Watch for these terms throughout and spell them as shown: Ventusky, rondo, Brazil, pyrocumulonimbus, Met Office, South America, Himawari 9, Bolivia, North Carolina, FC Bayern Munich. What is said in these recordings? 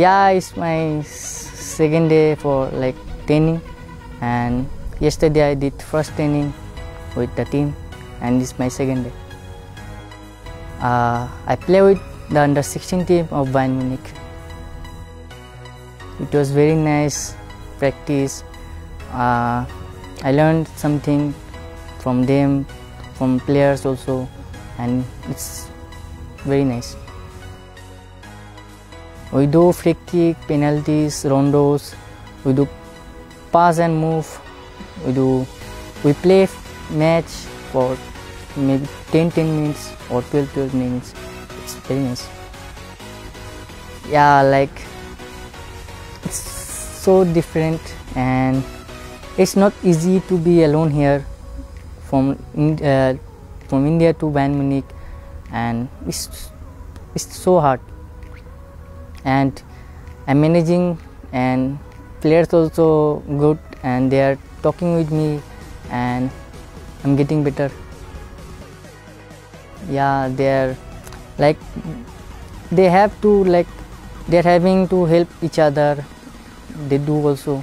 Yeah, it's my second day for like training, and yesterday I did first training with the team, and this is my second day. I play with the under-16 team of Bayern Munich. It was very nice practice. I learned something from them, from players also, and it's very nice. We do free kick, penalties, rondos, we do pass and move, we play match for maybe 10 minutes or 12 minutes. It's very nice. Yeah, like it's so different, and it's not easy to be alone here from India to Bayern Munich, and it's so hard. And I'm managing, and players also good, and they are talking with me, and I'm getting better. Yeah, they're having to help each other. They do also.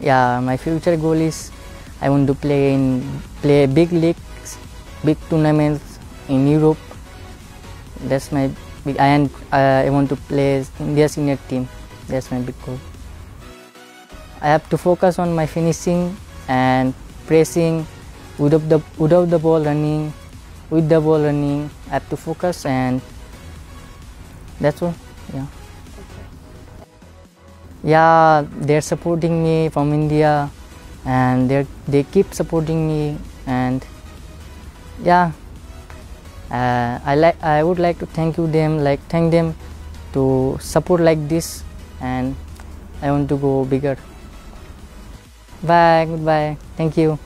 Yeah, my future goal is I want to play big leagues, big tournaments in Europe. That's my. And I want to play India senior team. That's my big goal. I have to focus on my finishing and pressing, without the ball running, with the ball running. I have to focus, and that's all. Yeah. Yeah, they're supporting me from India, and they keep supporting me, and yeah. I would like to thank them to support like this, and I want to go bigger. Bye, goodbye. Thank you.